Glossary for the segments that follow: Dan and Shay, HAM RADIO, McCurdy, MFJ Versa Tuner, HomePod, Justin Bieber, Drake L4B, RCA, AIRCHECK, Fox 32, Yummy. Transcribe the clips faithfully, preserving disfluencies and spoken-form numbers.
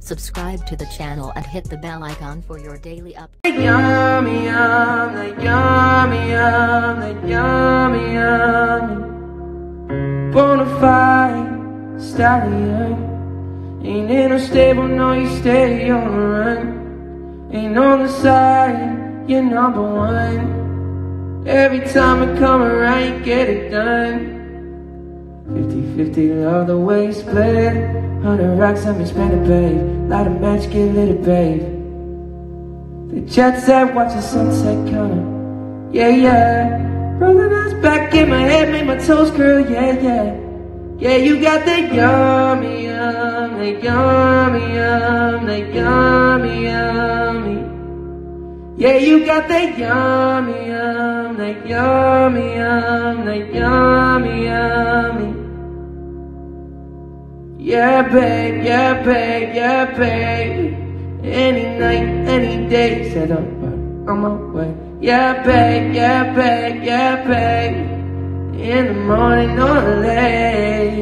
Subscribe to the channel and hit the bell icon for your daily updates. Yummy, yummy, yummy, yummy, yummy, yummy. Bonafide stallion. Ain't in a stable, no, you steady on the run. Ain't on the side, you're number one. Every time I come around, get it done. fifty fifty, love the way you split it. One hundred racks, I'm expanded, babe. Light a match, get lit, babe. The jet set, watch the sunset counter. Yeah, yeah. Rolling eyes back in my head, make my toes curl, yeah, yeah. Yeah, you got the yummy, yum, the yummy, yum, the yummy, yummy. Yeah, you got the yummy, yum, the yummy, yum, the yummy, yummy. Yeah, babe, yeah, babe, yeah, babe. Any night, any day, set up, I'm on my way. Yeah, babe, yeah, babe, yeah, babe. In the morning or late.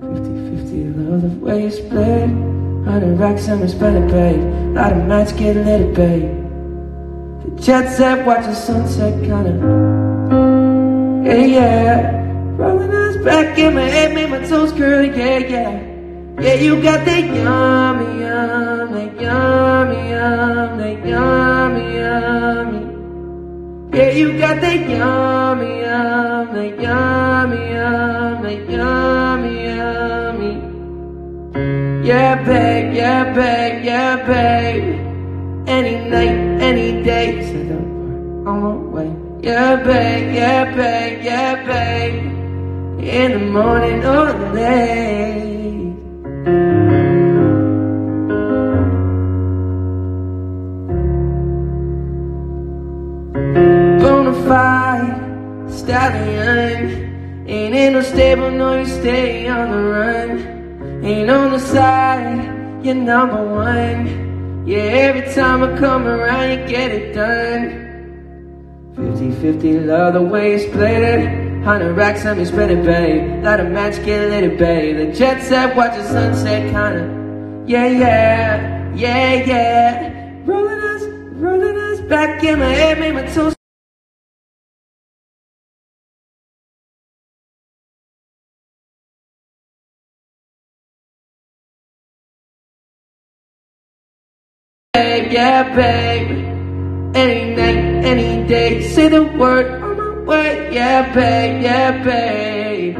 fifty fifty, love the way you split. one hundred racks, I'm expanded, babe. Light a match, get lit, babe. The jet set, watch the sunset, kinda. Yeah, yeah. Rolling eyes back in my head, make my toes curl, yeah, yeah. Yeah, you got that yummy, yum, that yummy, yum, that yummy, yummy. Yeah, you got that yummy, yum, that yummy, yum, that yummy, yummy. Yeah, babe, yeah, babe, yeah, babe. Any night, any day, set up on my way. Yeah, babe, yeah, babe, yeah, babe. In the morning or the late. Bonafide stallion. Ain't in no stable, no, you stay on the run. Ain't on the side, you're number one. Yeah, every time I come around, you get it done. fifty fifty, love the way you split it. one hundred racks, I'm just ready, babe. Light a match, get lit, babe. The jet set, watch the sunset, kinda. Yeah, yeah, yeah, yeah. Rolling us, rolling us back in my head, make my toes. Babe, yeah, babe. Any night, any day, say the word. Wait, yeah, babe, yeah, babe,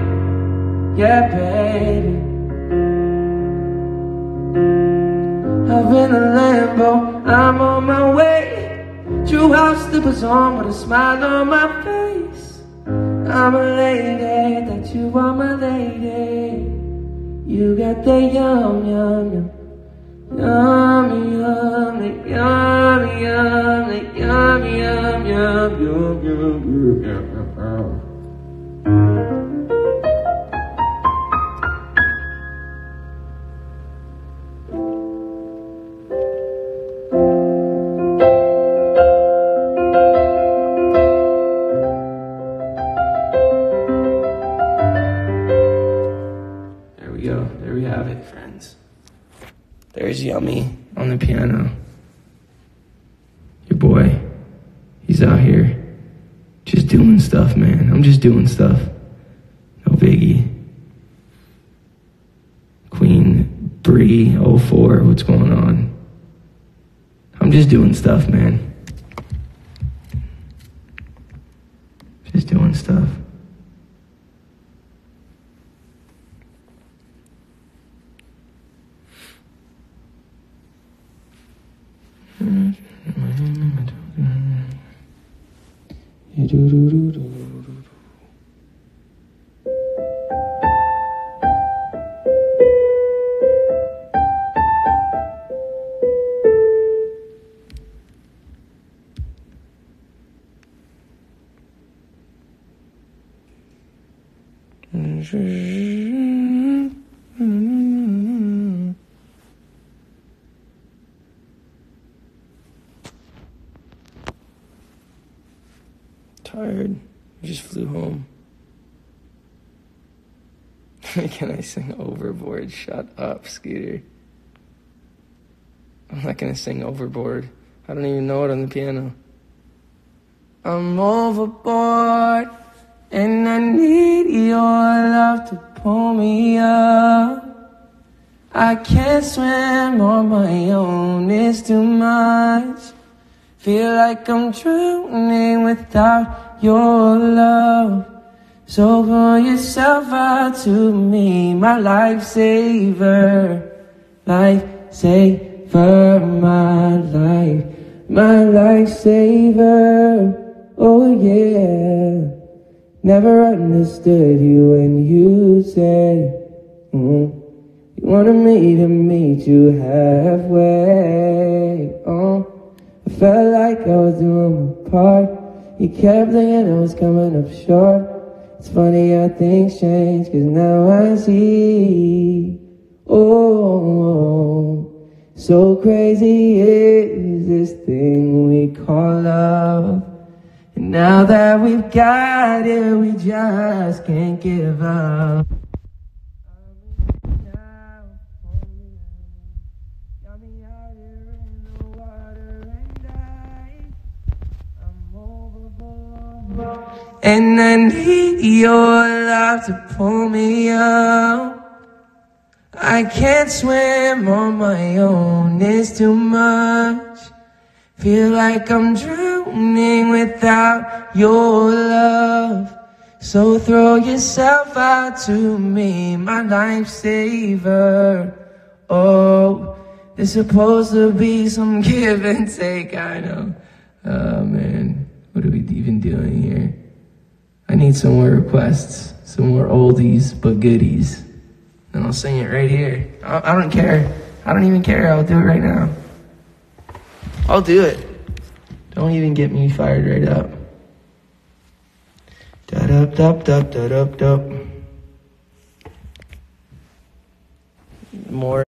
yeah, babe. I'm in a Lambo, I'm on my way. True house slippers on with a smile on my face. I'm a lady, that you are my lady. You got the yum, yum, yum. Yummy, yummy, yummy, yummy, yummy, yum, yum, yum, yum, yum, yum. There we go. There we have it, friends. There's Yummy on the piano. Your boy, he's out here just doing stuff, man. I'm just doing stuff. No biggie. Queen Bree oh four, what's going on? I'm just doing stuff, man. Just doing stuff. Tired. I just flew home. Can I sing Overboard? Shut up, Skeeter. I'm not gonna sing Overboard. I don't even know it on the piano. I'm overboard, and I need your love to pull me up. I can't swim on my own, it's too much. Feel like I'm drowning without your love. So pull yourself out to me, my lifesaver. Lifesaver, my life, my lifesaver. Oh yeah, never understood you when you said mm, you wanted me to meet you halfway. Oh, I felt like I was doing my part. You kept thinking I was coming up short. It's funny how things change, cause now I see. Oh, so crazy is this thing we call love. Now that we've got it, we just can't give up. Yummy out here in the water and I, I'm overboard. And I need your love to pull me up. I can't swim on my own, it's too much. Feel like I'm drowning without your love. So throw yourself out to me, my lifesaver. Oh, there's supposed to be some give and take, I know. Oh man, what are we even doing here? I need some more requests, some more oldies but goodies. And I'll sing it right here. I, I don't care. I don't even care. I'll do it right now. I'll do it. Don't even get me fired right up. Da dup dup dup da dup dup. More.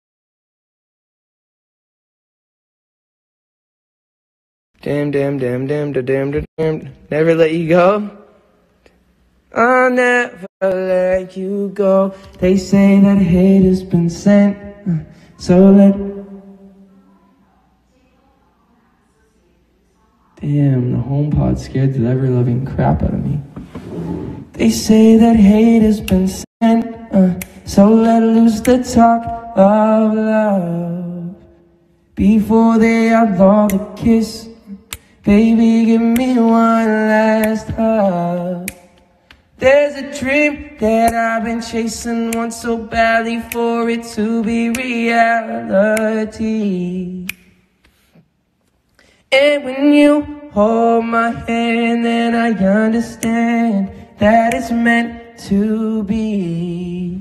Damn damn damn damn da damn da damn. Never let you go. I'll never let you go. They say that hate has been sent, so let. Damn, the HomePod scared the ever-loving crap out of me. They say that hate has been sent, uh, so let loose the talk of love. Before they outlaw the kiss, baby, give me one last hug. There's a dream that I've been chasing, one so badly for it to be reality. And when you hold my hand, then I understand that it's meant to be.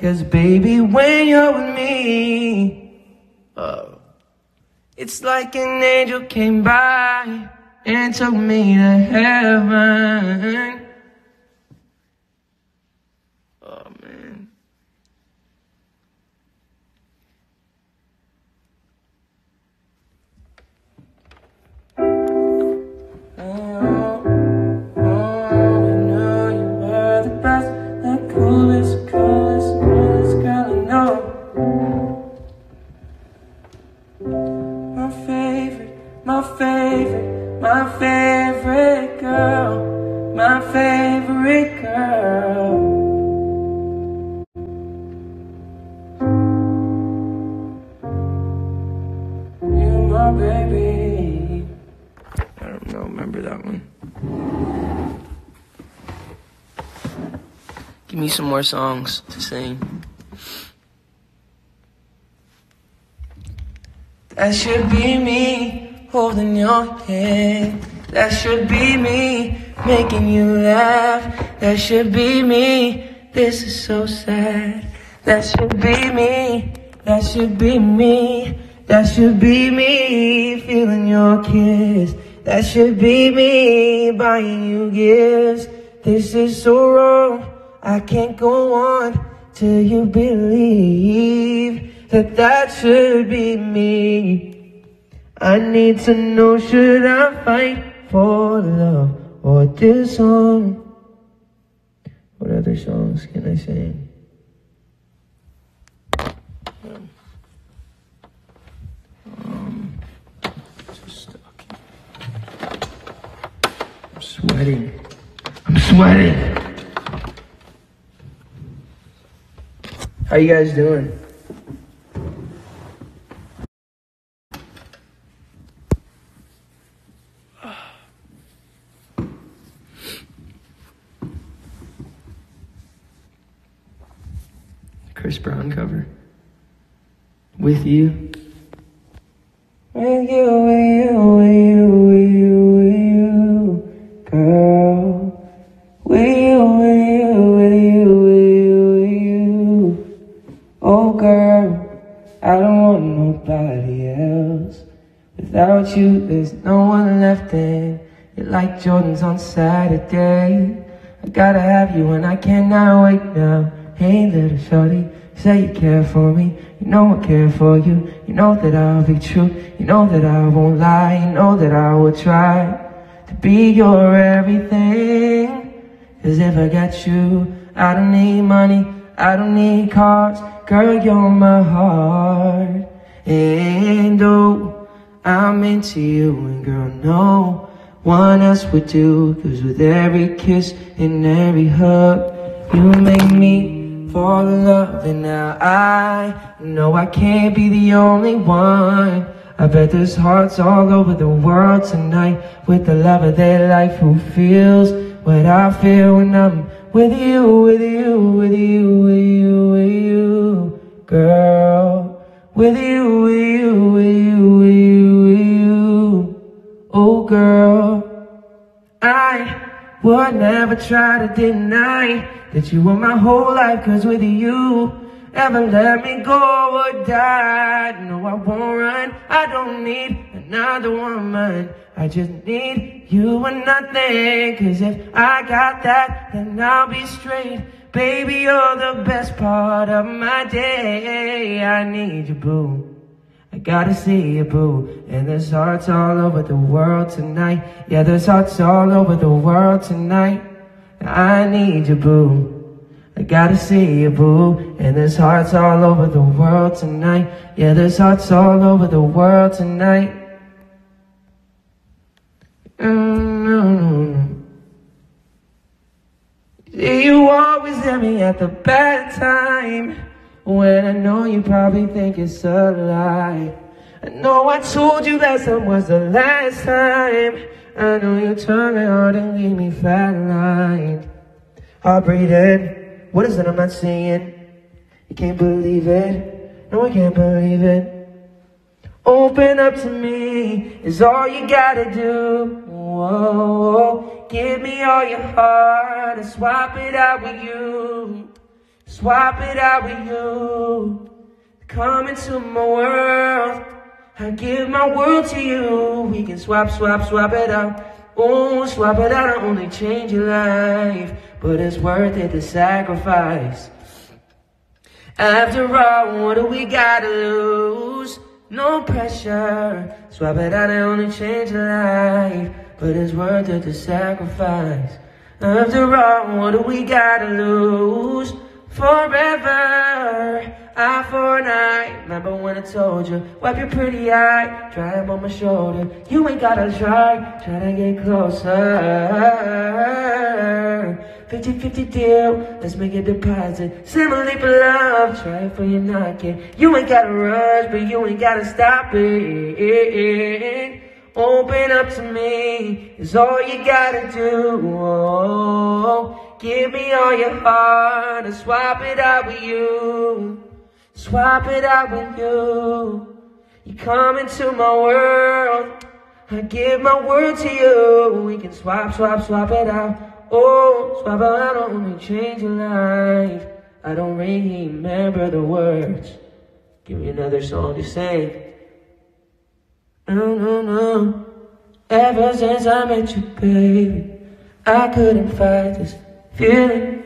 Cause baby, when you're with me, oh, it's like an angel came by and took me to heaven. Oh man. My favorite, my favorite girl, my favorite girl. You my baby. I don't know, remember that one. Give me some more songs to sing. That should be me. Holding your hand, that should be me. Making you laugh, that should be me. This is so sad. That should be me, that should be me. That should be me, feeling your kiss. That should be me, buying you gifts. This is so wrong, I can't go on till you believe that that should be me. I need to know, should I fight for love or this song? What other songs can I sing? him. Um, just stuck. I'm sweating. I'm sweating. How you guys doing? Brown cover with you. With you, with you, with you, with you, with you, girl. With you, with you, with you, with you, with you. Oh, girl, I don't want nobody else. Without you, there's no one left in. You're like Jordans on Saturday. I gotta have you, and I cannot wait now. Hey, little shorty. Say you care for me, you know I care for you. You know that I'll be true, you know that I won't lie. You know that I will try to be your everything. Cause if I got you, I don't need money, I don't need cars. Girl, you're my heart. And oh, I'm into you, and girl, no one else would do. Cause with every kiss and every hug, you make me fall in love, and now I know I can't be the only one. I bet there's hearts all over the world tonight with the love of their life who feels what I feel when I'm with you, with you, with you, with you, with you, girl. With you, with you, with you, with you, with you. Oh, girl, I would never try to deny that you were my whole life, cause with you, ever let me go or die. No, I won't run, I don't need another woman. I just need you and nothing. Cause if I got that, then I'll be straight. Baby, you're the best part of my day. I need you, boo. I gotta see you, boo. And there's hearts all over the world tonight. Yeah, there's hearts all over the world tonight. I need you, boo. I gotta see you, boo. And there's hearts all over the world tonight. Yeah, there's hearts all over the world tonight. Mm-hmm. You always hit me at the bad time, when I know you probably think it's a lie. I know I told you that time was the last time. I know you turn me hard and leave me flatlined. I'll breathe in. What is it I'm not seeing? You can't believe it. No, I can't believe it. Open up to me is all you gotta do. Whoa, give me all your heart and swap it out with you. Swap it out with you. Come into my world, I give my world to you. We can swap, swap, swap it out. Oh, swap it out, I only change your life, but it's worth it, the sacrifice. After all, what do we gotta lose? No pressure. Swap it out, I only change your life, but it's worth it, the sacrifice. After all, what do we gotta lose? Forever, eye for an eye. Remember when I told you, wipe your pretty eye, dry up on my shoulder. You ain't gotta try, try to get closer. fifty fifty deal, let's make a deposit. Similarly for love, try it for your knocking. You ain't gotta rush, but you ain't gotta stop it. Open up to me is all you gotta do. Whoa. Give me all your heart and swap it out with you. Swap it out with you. You come into my world, I give my word to you. We can swap, swap, swap it out. Oh, swap it out, I only change your life. I don't really remember the words. Give me another song to sing. No, no, no. Ever since I met you, baby, I couldn't fight this feeling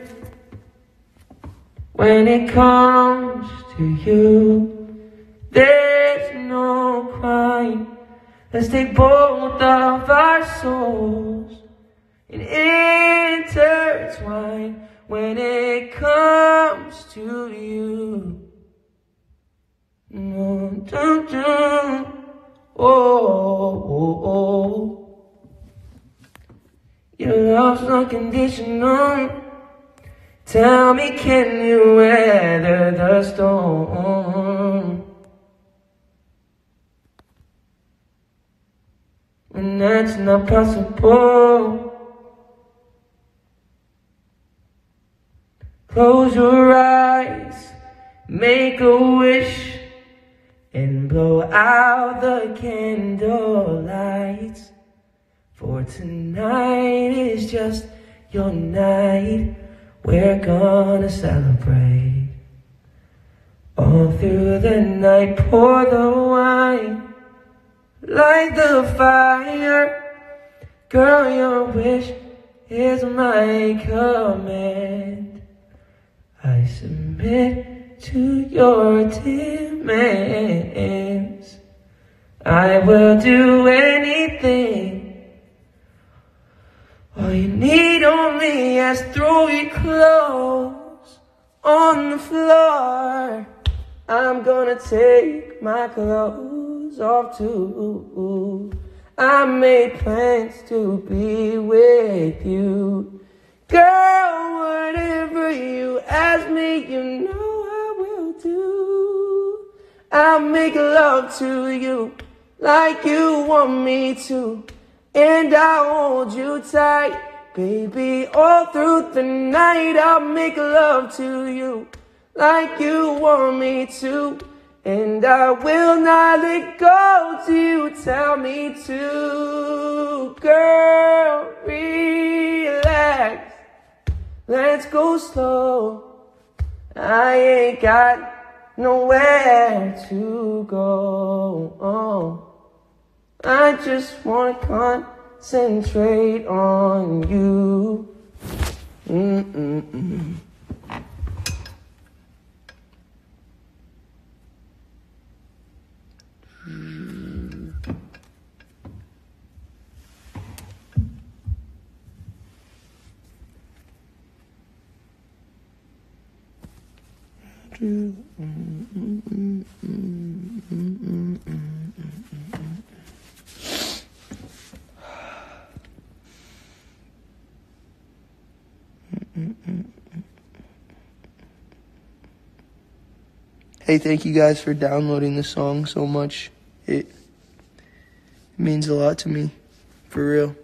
when it comes to you. There's no crime. Let's take both of our souls and intertwine when it comes to you. Oh, your love's unconditional. Tell me, can you weather the storm? When that's not possible, close your eyes, make a wish, and blow out the candle lights. For tonight is just your night. We're gonna celebrate all through the night. Pour the wine, light the fire. Girl, your wish is my command. I submit to your demands. I will do anything. All you need only is throw your clothes on the floor. I'm gonna take my clothes off too. I made plans to be with you. Girl, whatever you ask me, you know I'll make love to you like you want me to, and I'll hold you tight, baby, all through the night. I'll make love to you like you want me to, and I will not let go till you tell me to. Girl, relax, let's go slow. I ain't got nowhere to go. Oh, I just want to concentrate on you. Mm-mm-mm. Mm-mm. Mm-mm. Mm-mm. Mm-mm. Mm-mm. Mm-mm. Hey, thank you guys for downloading the song so much. It means a lot to me. For real.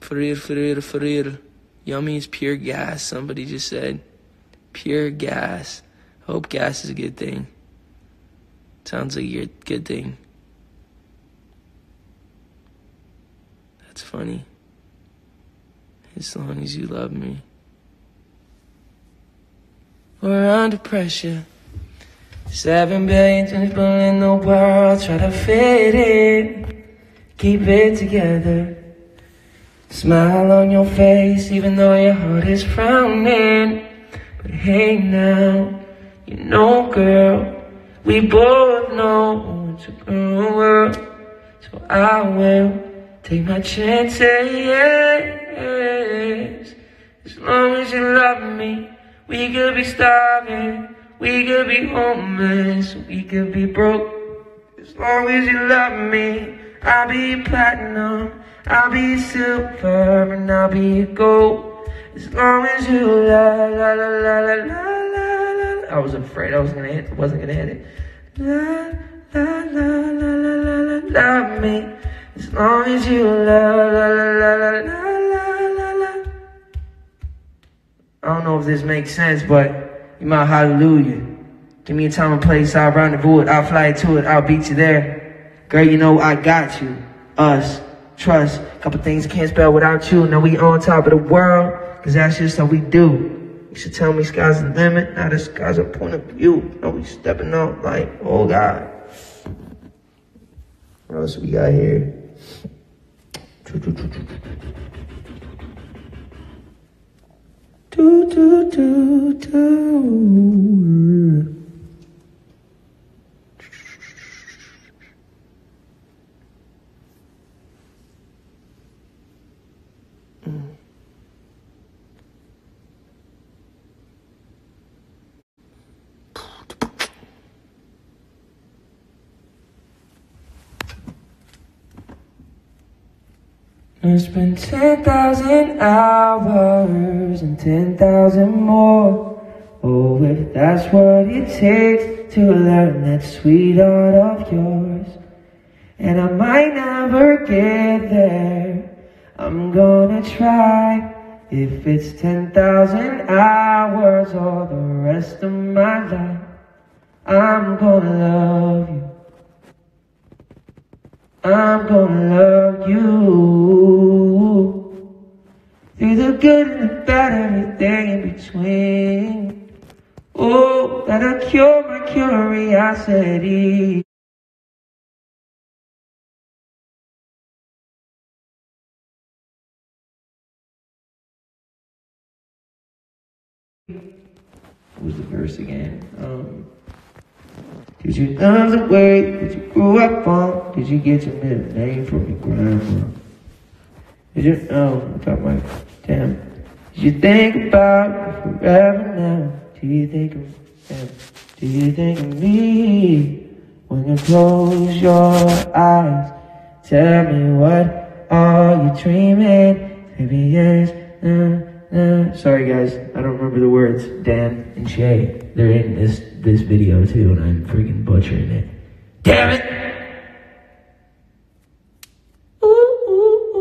For real, for real, for real. Yummy is pure gas, somebody just said. Pure gas. Hope gas is a good thing. Sounds like you're a good thing. That's funny. As long as you love me. We're under pressure. Seven billion people in the world, try to fit in. Keep it together. Smile on your face, even though your heart is frowning. But hey now, you know, girl, we both know it's a cruel world. So I will take my chances. As long as you love me, we could be starving, we could be homeless, we could be broke. As long as you love me, I'll be platinum, I'll be silver, and I'll be gold. As long as you la la la la la la la la. I was afraid I wasn't gonna hit, wasn't gonna hit it. La la la la la la la. Love me. As long as you la la la la la la la la. I don't know if this makes sense, but you my hallelujah. Give me a time and place, I'll rendezvous it. I'll fly to it. I'll beat you there. Girl, you know I got you. Us. Trust. Couple things I can't spell without you. Now we on top of the world. Cause that's just how we do. You should tell me sky's the limit. Now the sky's a point of view. Now we stepping up like, oh God. What else we got here? Do do do do do do do do. It's been ten thousand hours and ten thousand more. Oh, if that's what it takes to learn that sweetheart of yours. And I might never get there, I'm gonna try. If it's ten thousand hours or the rest of my life, I'm gonna love you. I'm gonna love you. Through the good and the bad, everything in between. Oh, that'll cure my curiosity. What was the verse again? Um... Did you learn the way that you grew up on? Did you get your middle name from your grandma? Did you, oh, I got my, damn. Did you think about me forever now? Do you think of, damn, do you think of me? When you close your eyes, tell me what are you dreaming? Maybe yes, no, no. Sorry guys, I don't remember the words. Dan and Shay, they're in this this video too, and I'm freaking butchering it. Damn it! Ooh, ooh, ooh,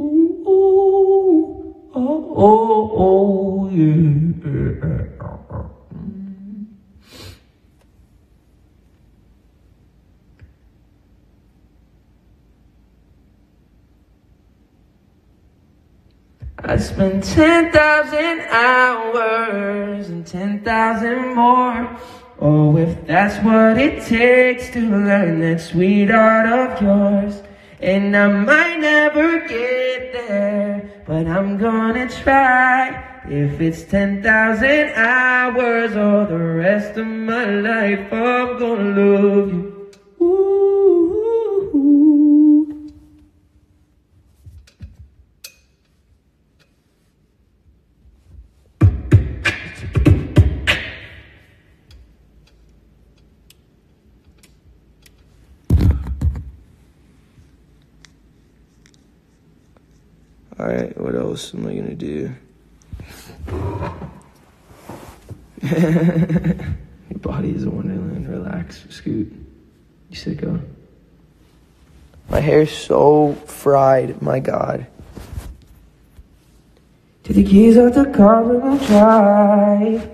ooh, ooh. Oh, oh, oh, yeah. I spent ten thousand hours and ten thousand more. Oh, if that's what it takes to learn that sweetheart of yours. And I might never get there, but I'm gonna try. If it's ten thousand hours or the rest of my life, I'm gonna love you. Alright, what else am I gonna do? Your body is a wonderland, relax, scoot. You sicko. My hair's so fried, my god. Take the keys off the car, we will drive.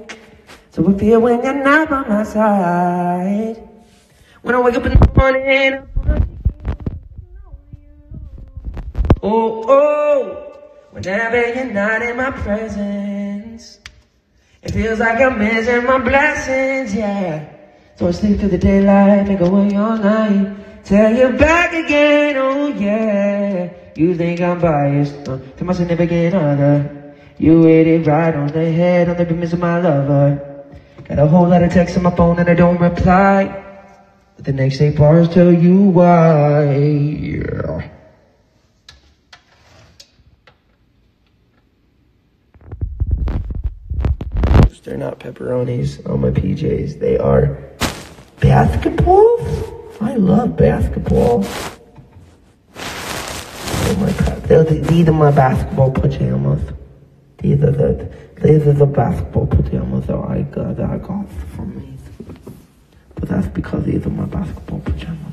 So we feel when you're not by my side. When I wake up in the morning, oh, oh, whenever you're not in my presence, it feels like I'm missing my blessings, yeah. So I sleep through the daylight, make away all night, till you're back again, oh yeah. You think I'm biased, uh, to my significant other. You hit it right on the head, on the premise of my lover. Got a whole lot of texts on my phone and I don't reply, but the next eight bars tell you why, yeah. They're not pepperonis on my P Js. They are basketball. I love basketball. Oh my god. They're the, these are my basketball pajamas. These are the, these are the basketball pajamas that I got, that I got from me. But that's because these are my basketball pajamas.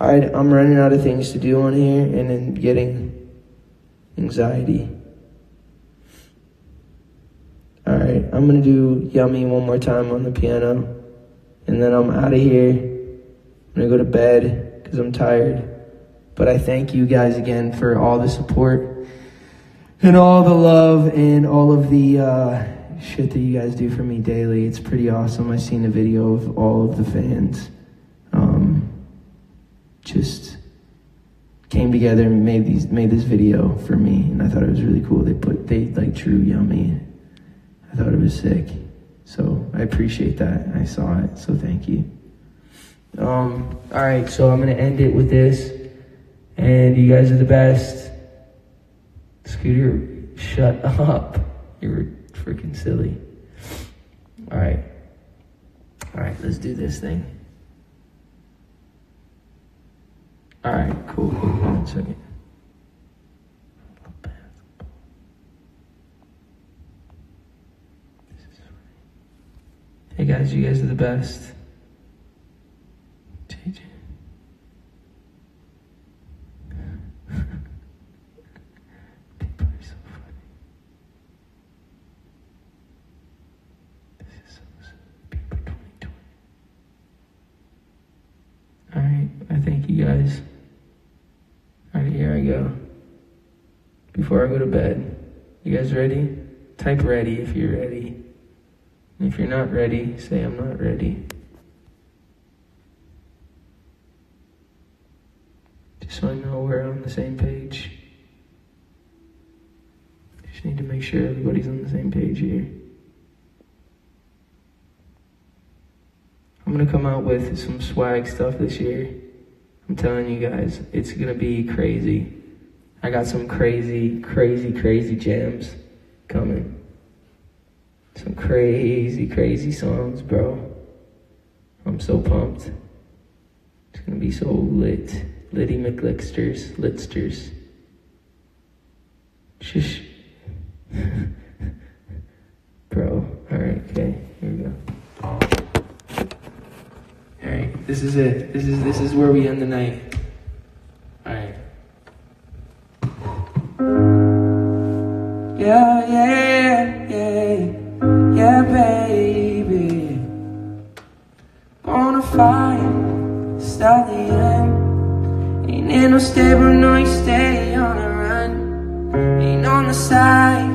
Alright, I'm running out of things to do on here and then getting anxiety. Alright, I'm gonna do Yummy one more time on the piano. And then I'm out of here. I'm gonna go to bed because I'm tired. But I thank you guys again for all the support and all the love and all of the uh, shit that you guys do for me daily. It's pretty awesome. I've seen a video of all of the fans. Just came together and made these made this video for me, and I thought it was really cool. They put they like drew Yummy. I thought it was sick, so I appreciate that. I saw it, so thank you. Um, all right, so I'm gonna end it with this, and you guys are the best. Scooter, shut up! You were freaking silly. All right, All right, let's do this thing. All right, cool, cool, one second. Hey guys, you guys are the best. Guys, all right, here I go. Before I go to bed, you guys ready? Type ready if you're ready. And if you're not ready, say I'm not ready. Just so I know we're on the same page. Just need to make sure everybody's on the same page here. I'm gonna come out with some swag stuff this year. I'm telling you guys, it's gonna be crazy. I got some crazy, crazy, crazy jams coming. Some crazy, crazy songs, bro. I'm so pumped. It's gonna be so lit. Litty McLitsters, litsters. Shush. Bro, all right, okay, here we go. Alright, this is it. This is this is where we end the night. Alright. Yeah, yeah, yeah, yeah, baby. Gonna fight, start the end. Ain't in no stable, no, you stay on the run. Ain't on the side,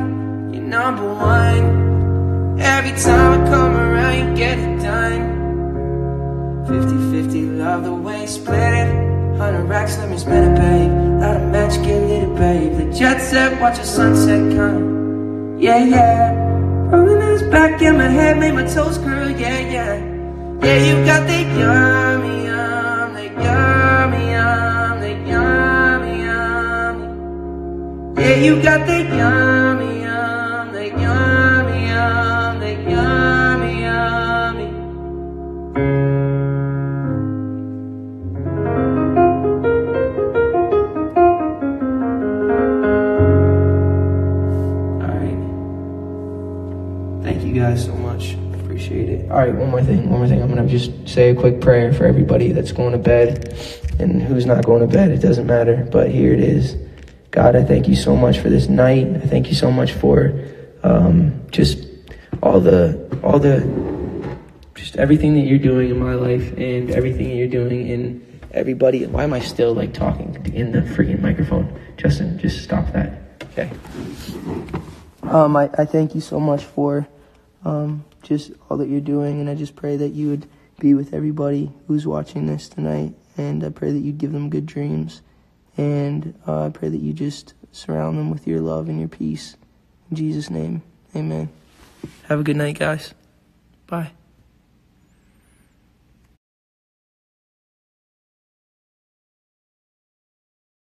you're number one. Every time I come around, you get it done. fifty fifty, love the way you split it. One hundred racks, let me spend it, babe. Lot of magic, get lit, babe. The jet set, watch the sunset come. Yeah, yeah. Rolling eyes back in my head, made my toes curl, yeah, yeah. Yeah, you got the yummy, yum, the yummy, yum, the yummy, yum. Yeah, you got the yummy, yum, the yummy, yum, the yummy, yummy. Guys, so much, appreciate it. All right, one more thing, one more thing. I'm gonna just say a quick prayer for everybody that's going to bed and who's not going to bed. It doesn't matter, but here it is. God, I thank you so much for this night. I thank you so much for um, just all the, all the, just everything that you're doing in my life and everything that you're doing in everybody. Why am I still like talking in the freaking microphone? Justin, just stop that. Okay. Um, I, I thank you so much for. Um, just all that you're doing, and I just pray that you would be with everybody who's watching this tonight, and I pray that you'd give them good dreams, and uh, I pray that you just surround them with your love and your peace. In Jesus' name, amen. Have a good night, guys. Bye.